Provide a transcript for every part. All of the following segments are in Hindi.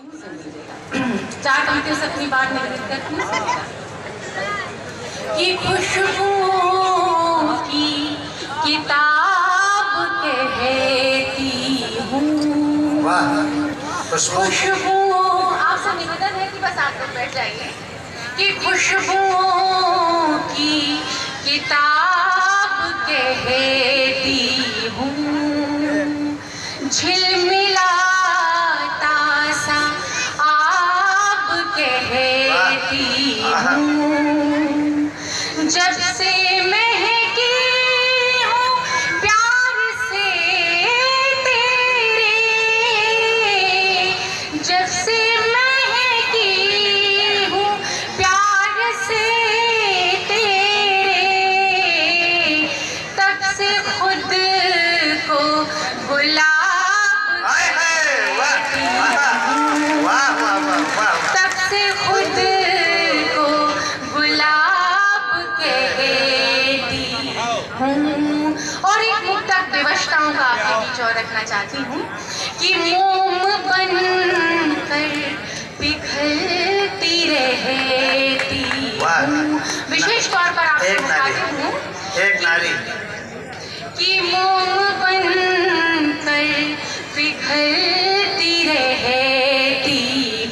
चाट पीते से अपनी बात निगल कर क्यों सकता कि खुशबुओं की किताब कहती हूँ। खुशबुओं आपसे निवेदन है कि बस आप लोग बैठ जाइए कि खुशबुओं की किताब कहती हूँ। झिलमिलाता सा आप कहती हूँ। जब से मैं रखना चाहती हूँ कि मोम बन कर पिघलती रहती। विशेष तौर पर आपसे बताती हूँ कि मोम बन कर पिघलती रहती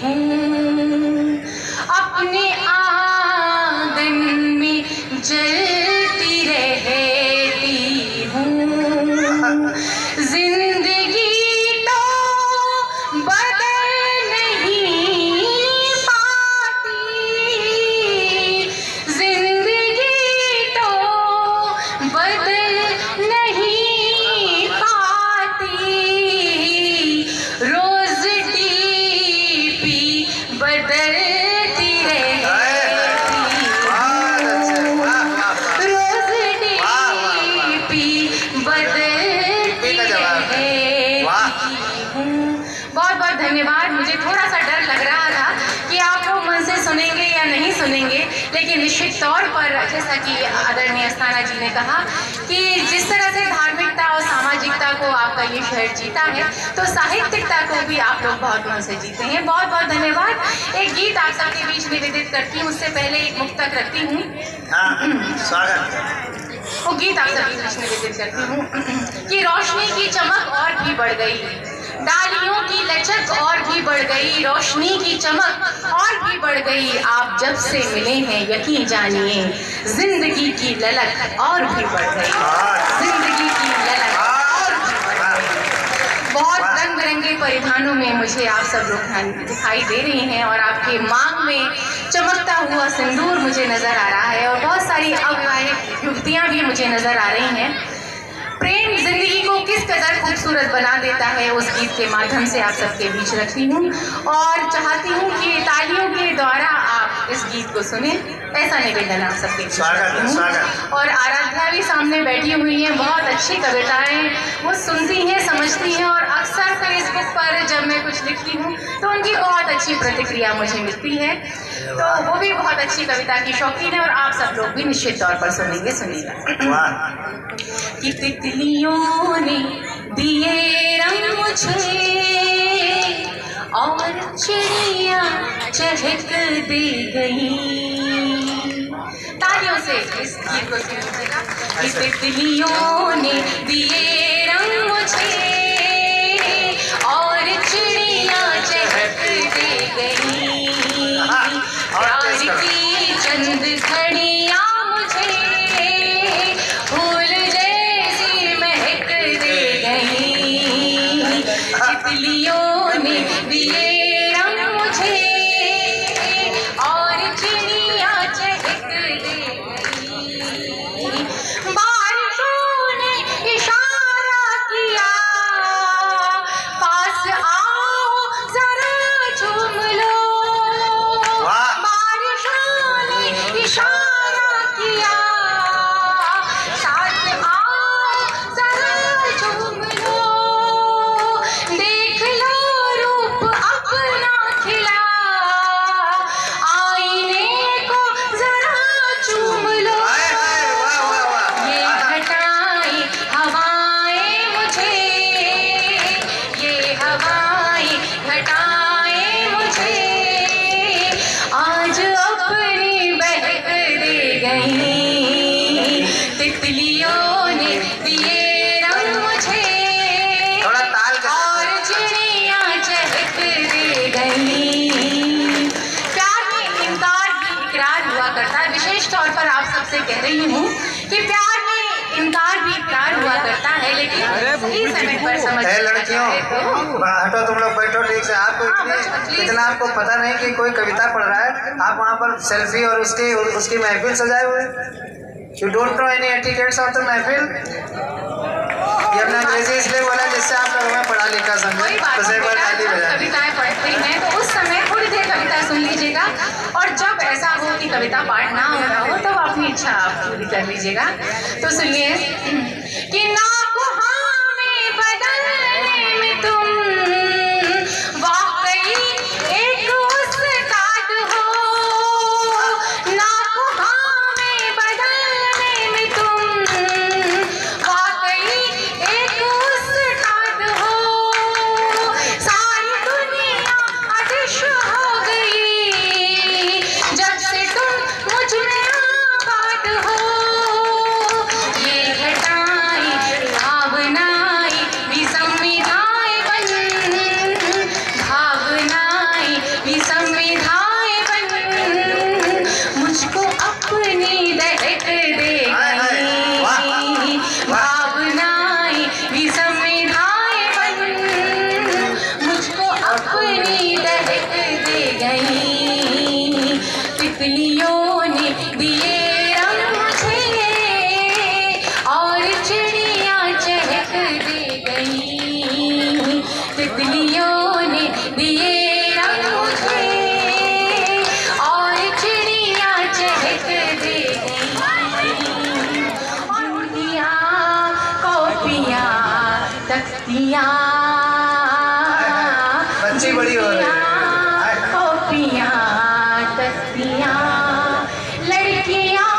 हूँ। अपने आंगन में जलती रहती हूँ। लेकिन निश्चित तौर पर जैसा कि आदरणीय अस्थाना जी ने कहा कि जिस तरह से धार्मिकता और सामाजिकता को आपका ये शहर जीता है, तो साहित्यिकता को भी आप लोग बहुत मन से जीते हैं। बहुत बहुत धन्यवाद। एक गीत आप सबके बीच निवेदित करती हूँ, उससे पहले एक मुक्तक रखती हूँ। वो गीत आप सबके बीच निवेदित करती हूँ कि रोशनी की चमक और भी बढ़ गई, डालियों की लचक और भी बढ़ गई, रोशनी की चमक और भी बढ़ गई, आप जब से मिले हैं यकीन जानिए जिंदगी की ललक और भी बढ़ गई, जिंदगी की ललक और भी बढ़ गई। बहुत रंग बिरंगे परिधानों में मुझे आप सब लोग दिखाई दे रहे हैं और आपके मांग में चमकता हुआ सिंदूर मुझे नजर आ रहा है और बहुत सारी अविवाहित युवतियाँ भी मुझे नजर आ रही हैं। प्रेम जिंदगी को किस कदर खूबसूरत बना देता है, उस गीत के माध्यम से आप सबके बीच रखती हूँ और चाहती हूँ कि तालियों के द्वारा आप इस गीत को सुने, ऐसा निवेदन आप सबके बीच रखती हूँ। और आराध्या भी सामने बैठी हुई है, बहुत अच्छी कविताएं वो सुनती हैं, समझती हैं और अक्सर फेसबुक पर जब मैं कुछ लिखती हूँ तो उनकी बहुत अच्छी प्रतिक्रिया मुझे मिलती है, तो वो भी बहुत अच्छी कविता की शौकीन है और आप सब लोग भी निश्चित तौर पर सुनेंगे। तितलियों ने दिए रंग मुझे और चिड़िया चहक दे गई। तालियों से इस गीत को सुनिएगा। तितलियों ने दिए रंग मुझे और चिड़िया चहक दे गई। प्यार की चंद घड़ियां आपसे कह रही हूँ कि प्यार में इनकार भी प्यार हुआ करता है, लेकिन इस समय पर समझ लड़कियों हटो, तुम लोग बैठो ठीक से। आपको इतना आपको पता नहीं कि कोई कविता पढ़ रहा है, आप वहाँ पर सेल्फी और उसकी महफिल सजाए हुए। You don't know any etiquettes of the महफिल। ये अपना अंग्रेजी इसलिए बोला जिससे आप लोगों में पढ़ा लिखा समझे। कविताएं पढ़ते हैं तो उस समय थोड़ी देर कविता सुन लीजिएगा, और जब ऐसा हो कि कविता पाठ ना हो रहा हो तो अपनी इच्छा आप पूरी कर लीजिएगा। तो सुनिए कि ना बच्ची बड़ी हो रही है। लड़कियां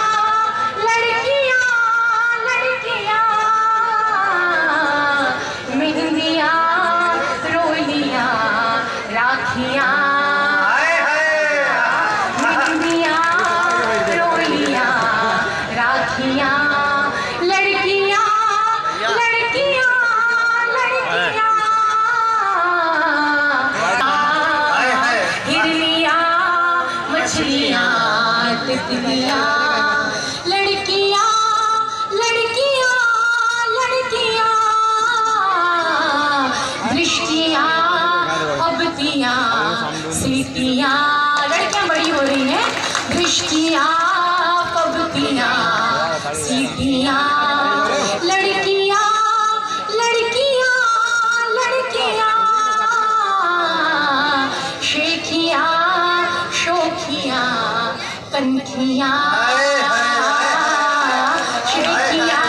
बड़ी हो रही हैं। दृष्टियाँ पबतियाँ सीतियाँ लड़कियाँ लड़कियाँ लड़कियाँ शेखियाँ शोखियाँ कनखियाँ शेखियाँ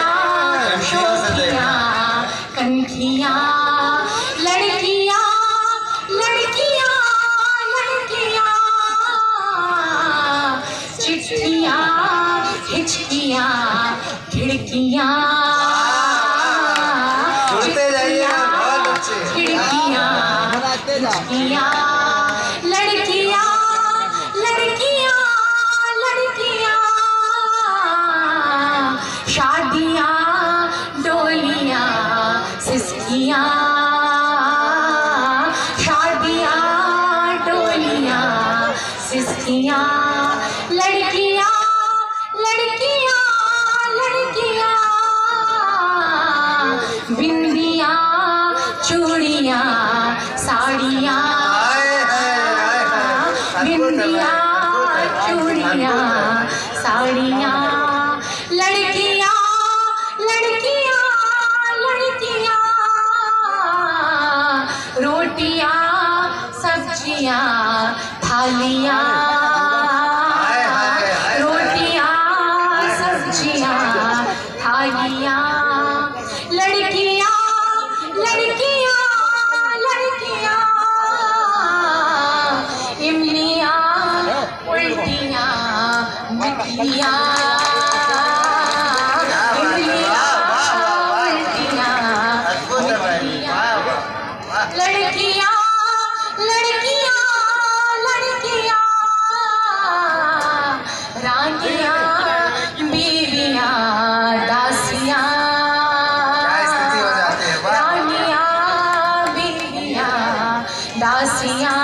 शोखियाँ कनखियाँ खिड़कियाँ खिड़कियाँ खिड़कियाँ लड़कियाँ लड़कियाँ लड़कियाँ शादियाँ डोलियाँ सिसकियाँ शादियाँ डोलियाँ सिसकियाँ लड़कियाँ लड़कियाँ बिंदियाँ चूड़ियाँ साड़ियाँ बिंदियाँ चूड़ियाँ साड़ियाँ लड़कियाँ लड़कियाँ लड़कियाँ रोटियाँ सब्जियाँ थालियाँ रोटियाँ सब्जियाँ थालियाँ लड़कियाँ लड़कियाँ लड़कियाँ रानियाँ बीवियाँ दासियाँ रानियाँ बीवियाँ दासियाँ